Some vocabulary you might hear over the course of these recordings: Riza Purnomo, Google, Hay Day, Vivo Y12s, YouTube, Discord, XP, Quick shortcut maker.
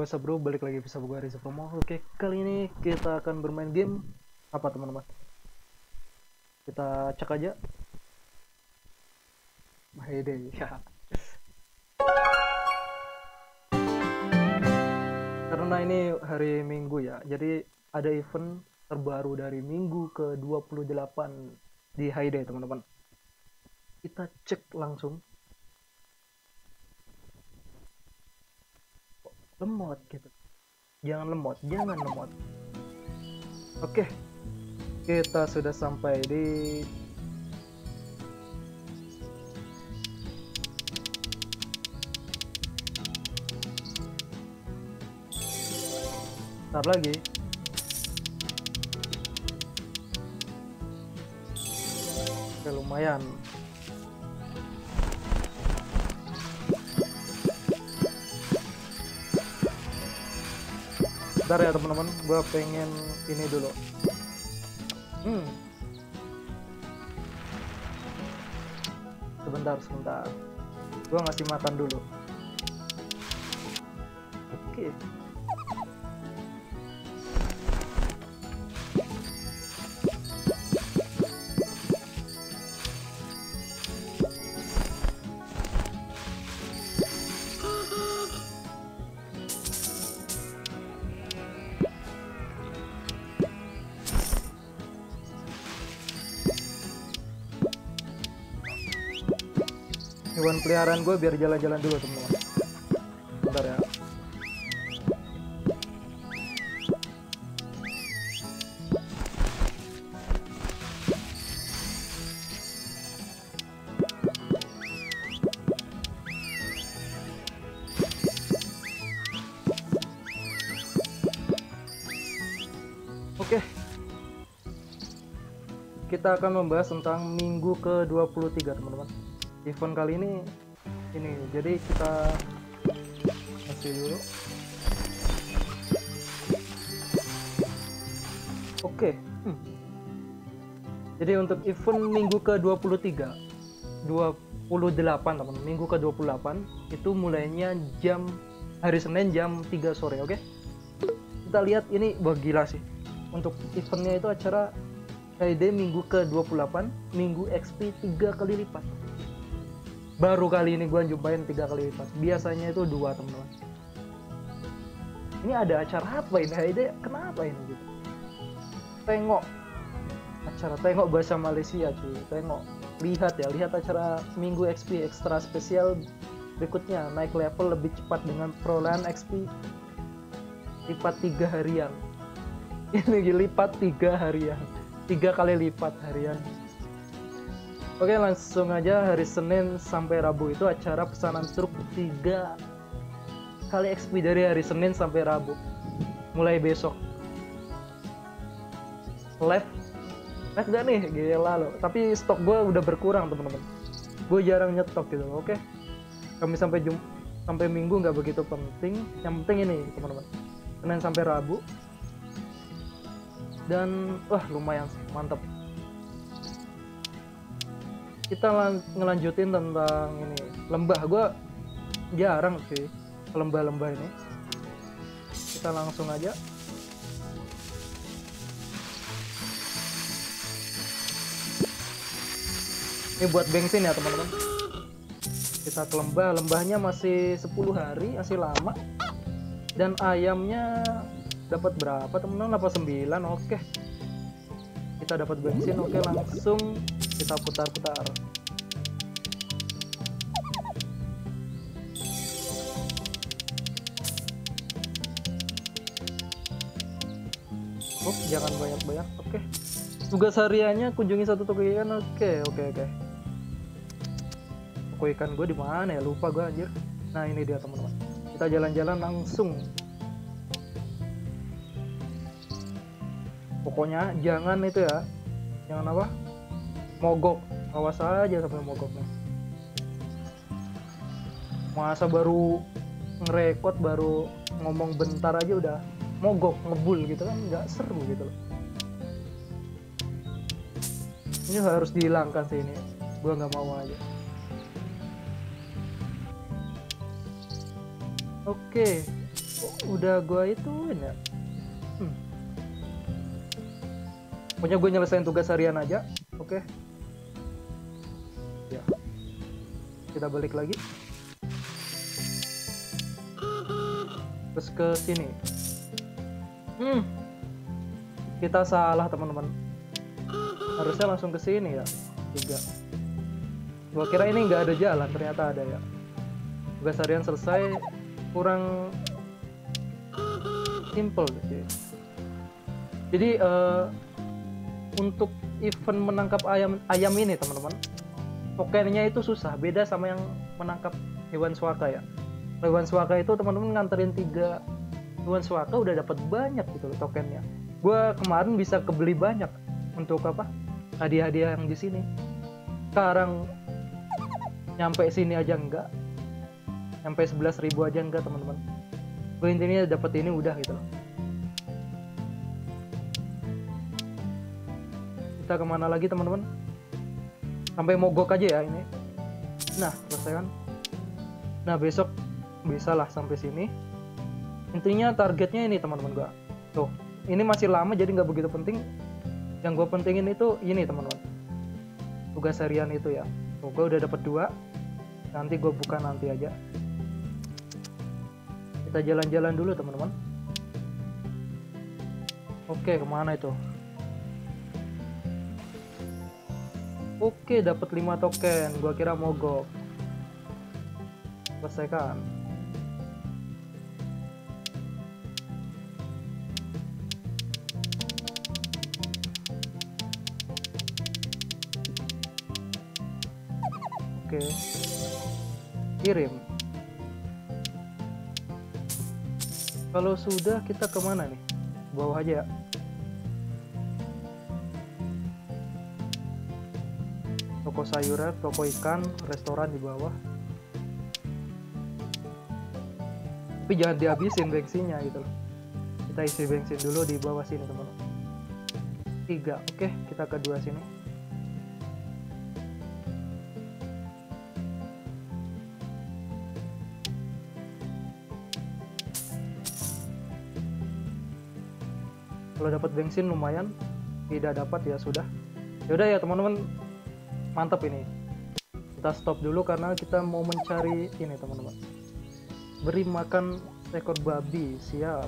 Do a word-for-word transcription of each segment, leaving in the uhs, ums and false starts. what's up bro, balik lagi bersama gue Riza Purnomo. Oke, kali ini kita akan bermain game apa teman-teman? Kita cek aja Hay Day ya. Karena ini hari Minggu ya, jadi ada event terbaru dari Minggu ke dua puluh delapan di Hay Day teman-teman. Kita cek langsung. Lemot gitu, jangan lemot, jangan lemot. Oke, kita sudah sampai di bentar lagi. Oke, lumayan. Bentar ya teman-teman, gue pengen ini dulu. Hmm. Sebentar, sebentar. Gue ngasih makan dulu. Oke. Hewan peliharaan gue biar jalan-jalan dulu teman-teman. Bentar ya. Oke. Kita akan membahas tentang minggu ke dua puluh tiga teman-teman. Event kali ini ini jadi kita kasih dulu. Oke, hmm. Jadi untuk event minggu ke dua puluh tiga dua puluh delapan teman, minggu ke dua puluh delapan itu mulainya jam hari Senin jam tiga sore. Oke, kita lihat ini, wah gila sih untuk eventnya. Itu acara Hay Day minggu ke dua puluh delapan, minggu X P tiga kali lipat. Baru kali ini gue jumpain tiga kali lipat. Biasanya itu dua teman-teman. Ini ada acara apa ini? Hay Day kenapa ini gitu? Tengok. Acara tengok bahasa Malaysia cuy. Tengok. Lihat ya, lihat acara Minggu X P ekstra spesial berikutnya. Naik level lebih cepat dengan perolehan X P lipat tiga harian. Ini lipat tiga harian. tiga kali lipat harian. Oke, langsung aja. Hari Senin sampai Rabu itu acara pesanan truk tiga kali X P dari hari Senin sampai Rabu. Mulai besok. Live. Live gak nih? Gila loh. Tapi stok gue udah berkurang teman-teman. Gue jarang nyetok gitu. Oke. Kami sampai jum sampai Minggu nggak begitu penting. Yang penting ini teman-teman. Senin sampai Rabu. Dan wah lumayan sih, mantep. Kita ngelanjutin tentang ini lembah. Gue jarang sih lembah-lembah ini. Kita langsung aja. Ini buat bensin ya teman-teman. Kita ke lembah. Lembahnya masih sepuluh hari, masih lama. Dan ayamnya dapat berapa teman-teman? delapan puluh sembilan. Oke, kita dapat bensin. Oke, langsung kita putar-putar. Oh, jangan banyak-banyak. Oke. Tugas hariannya kunjungi satu toko ikan. Oke, oke, oke. Toko ikan gue di mana ya? Lupa gue anjir. Nah, ini dia teman-teman. Kita jalan-jalan langsung. Pokoknya jangan itu ya. Jangan apa? Mogok, awas aja sampai mogoknya. Masa baru ngerekod, baru ngomong bentar aja udah mogok, ngebul gitu kan, nggak seru gitu loh. Ini harus dihilangkan sih ini, gua nggak mau aja. Oke, udah gue ituin ya. Hmm. Pokoknya gue nyelesain tugas harian aja, oke? Okay. Ya, kita balik lagi. Terus ke sini. Hmm, kita salah teman-teman. Harusnya langsung ke sini ya, juga. Gue kira ini nggak ada jalan, ternyata ada ya. Tugas harian selesai, kurang simple gitu. Jadi uh, untuk event menangkap ayam ayam ini teman-teman, pokoknya itu susah, beda sama yang menangkap hewan suaka ya. Hewan suaka itu teman-teman nganterin tiga hewan suaka udah dapat banyak gitu loh tokennya. Gue kemarin bisa kebeli banyak untuk apa hadiah-hadiah yang di sini. Sekarang nyampe sini aja enggak, nyampe sebelas ribu aja enggak teman-teman. Gue intinya dapat ini udah gitu loh. Kita kemana lagi teman-teman? Sampai mogok aja ya ini. Nah selesai kan. Nah besok bisa lah sampai sini. Intinya targetnya ini teman-teman gue. Tuh ini masih lama jadi nggak begitu penting. Yang gue pentingin itu ini teman-teman, tugas harian itu ya. Oh, gue udah dapet dua, nanti gue buka nanti aja. Kita jalan-jalan dulu teman-teman. Oke, kemana itu? Oke, dapat lima token. Gue kira mogok. Selesaikan. Oke, kirim. Kalau sudah kita kemana nih? Bawah aja ya. Toko sayuran, toko ikan, restoran di bawah. Tapi jangan dihabisin bensinnya gitu loh. Kita isi bensin dulu di bawah sini teman-teman. Tiga, oke kita ke dua sini. Kalau dapat bensin lumayan, tidak dapat ya sudah. Yaudah ya teman-teman, mantap ini. Kita stop dulu karena kita mau mencari ini teman-teman. Beri makan seekor babi, siap.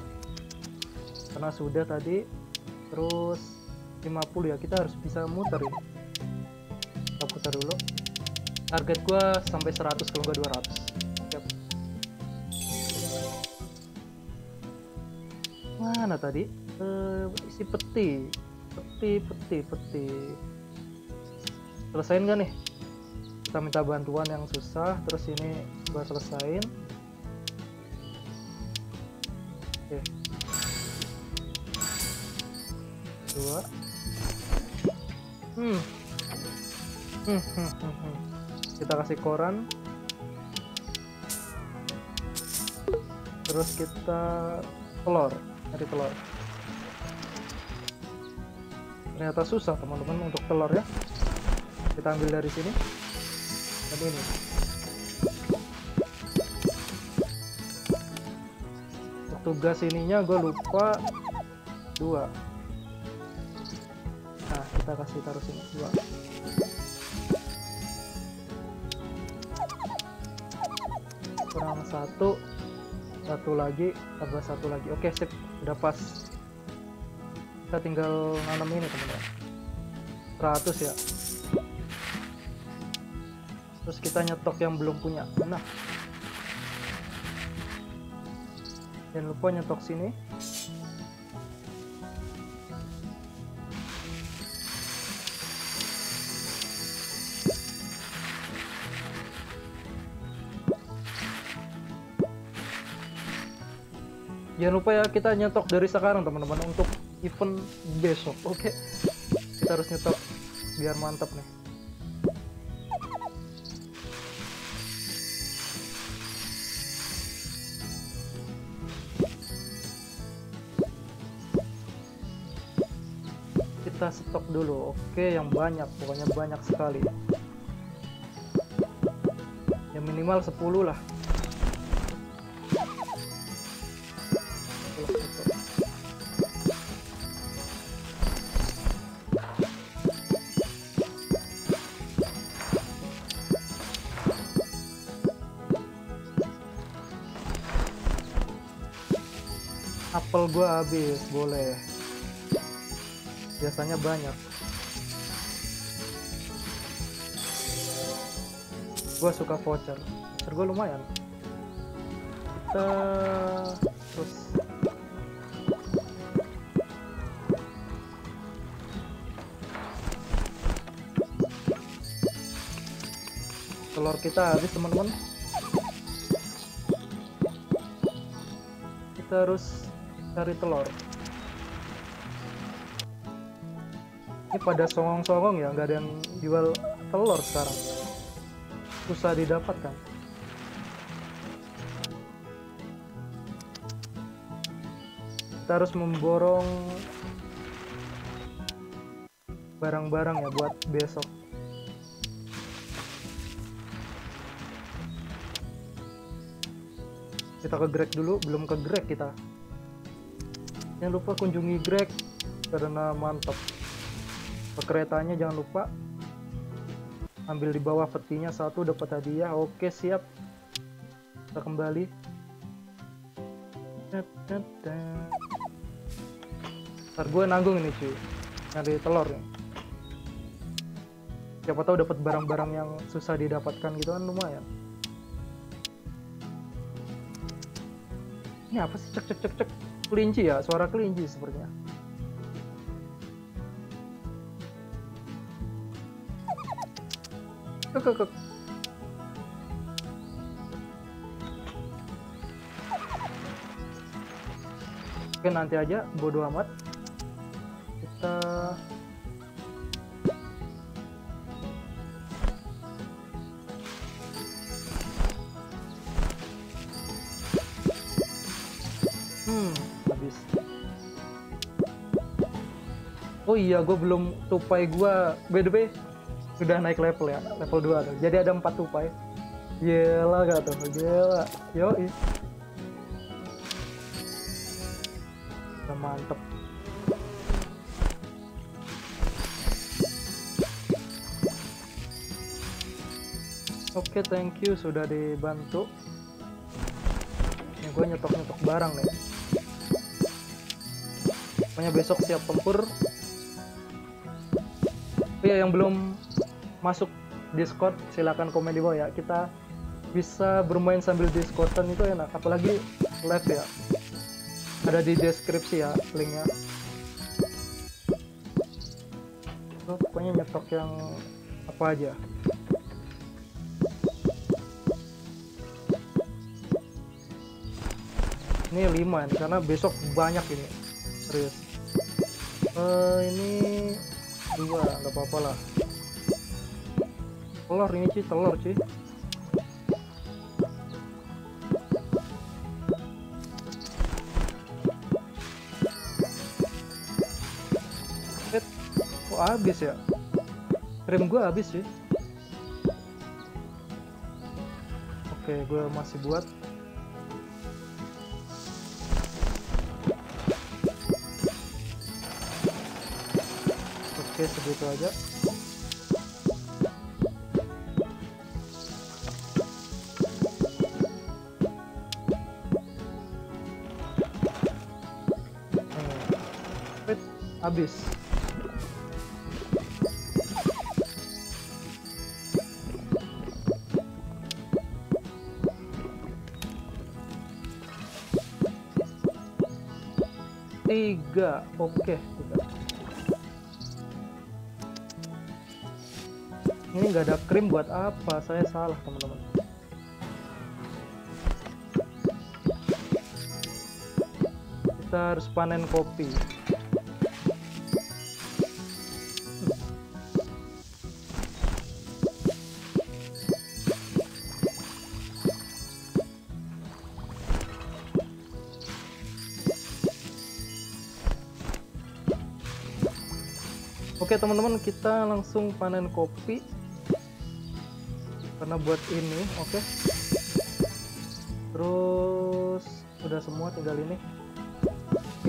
Karena sudah tadi, terus lima puluh ya, kita harus bisa muter ini. Kita putar dulu. Target gua sampai seratus kalau nggak dua ratus. Siap. Mana tadi? Uh, isi peti, peti, peti, peti. Selesain gak nih? Kita minta bantuan yang susah, terus ini gua selesain. Oke. Dua. Hmm. Hmm, hmm, hmm, hmm. Kita kasih koran. Terus kita telur, cari telur. Ternyata susah teman-teman untuk telur ya. Kita ambil dari sini. Dan ini. Tugas ininya gue lupa dua. Nah kita kasih taruh sini dua. Kurang satu, satu lagi, tambah satu lagi. Oke sip, udah pas. Kita tinggal nanam ini teman-teman. seratus ya. Terus kita nyetok yang belum punya. Nah. Jangan lupa nyetok sini. Jangan lupa ya kita nyetok dari sekarang teman-teman untuk event besok, oke okay. Kita harus nyetok biar mantap nih. Kita stok dulu, oke okay, yang banyak, pokoknya banyak sekali. Yang minimal sepuluh lah. Apel gua habis, boleh. Biasanya banyak. Gua suka voucher. Voucher gua lumayan. Kita terus telur kita habis, teman-teman. Kita harus cari telur. Ini pada songong-songong ya, nggak ada yang jual telur sekarang, susah didapatkan. Kita harus memborong barang-barang ya buat besok. Kita ke Greg dulu, belum ke Greg kita. Jangan lupa kunjungi Greg karena mantap. Keretanya jangan lupa ambil di bawah petinya satu, dapat hadiah. Oke, siap. Kita kembali. Ntar gue nanggung ini cuy, nyari telur ya. Siapa tahu dapat barang-barang yang susah didapatkan gitu kan, lumayan. Ini apa sih, cek cek cek cek, kelinci ya, suara kelinci sepertinya. Kek kek kek. Oke, nanti aja, bodo amat. Kita oh iya, gue belum tupai gue, B D B sudah naik level ya, level dua tuh. Jadi ada empat tupai. Gila gak tuh, gila. Yoi. Udah mantep. Oke, thank you sudah dibantu. Ini gue nyetok-nyetok barang nih. Pokoknya besok siap tempur. Yang belum masuk Discord silahkan komen di bawah ya, kita bisa bermain sambil Discordan, itu enak, apalagi live ya. Ada di deskripsi ya linknya. Oh, pokoknya nyetok yang apa aja. Ini lima nih, karena besok banyak ini serius. Uh, ini dua, nggak apa-apa lah. Telur ini cuy, telur cuy. Set, kok habis ya? Krim gue habis sih. Oke, gue masih buat. Segitu aja. Wait, habis. Tiga, oke. Ini nggak ada krim buat apa? Saya salah, teman-teman. Kita harus panen kopi. Oke, teman-teman, kita langsung panen kopi. Karena buat ini, oke. Okay. Terus udah semua, tinggal ini.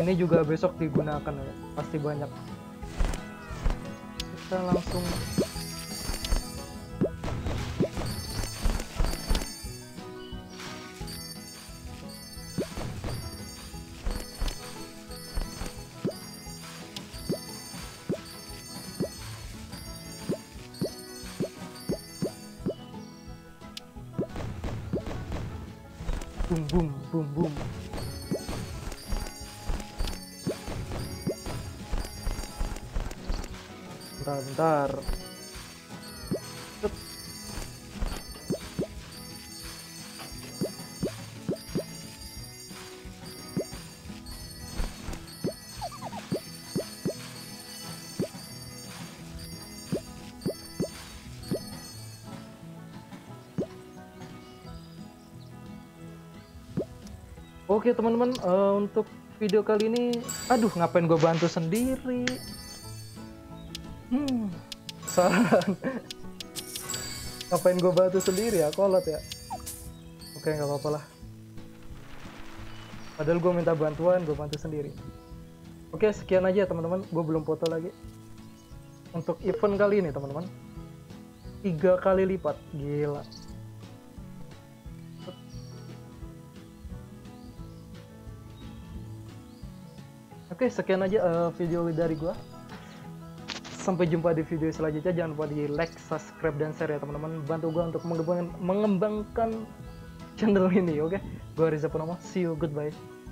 Ini juga besok digunakan ya, pasti banyak. Kita langsung. Boom boom boom boom. Bentar, bentar. Oke teman-teman, uh, untuk video kali ini, aduh ngapain gue bantu sendiri? Hmm, saran. Ngapain gue bantu sendiri ya, kolot ya? Oke, nggak apa-apa lah. Padahal gue minta bantuan, gue bantu sendiri. Oke, sekian aja teman-teman, gue belum foto lagi. Untuk event kali ini teman-teman, tiga kali lipat, gila. Oke, sekian aja uh, video dari gua. Sampai jumpa di video selanjutnya. Jangan lupa di like, subscribe, dan share ya teman-teman. Bantu gua untuk mengembangkan, mengembangkan channel ini, oke? Okay? Gua Riza Purnomo. See you, goodbye.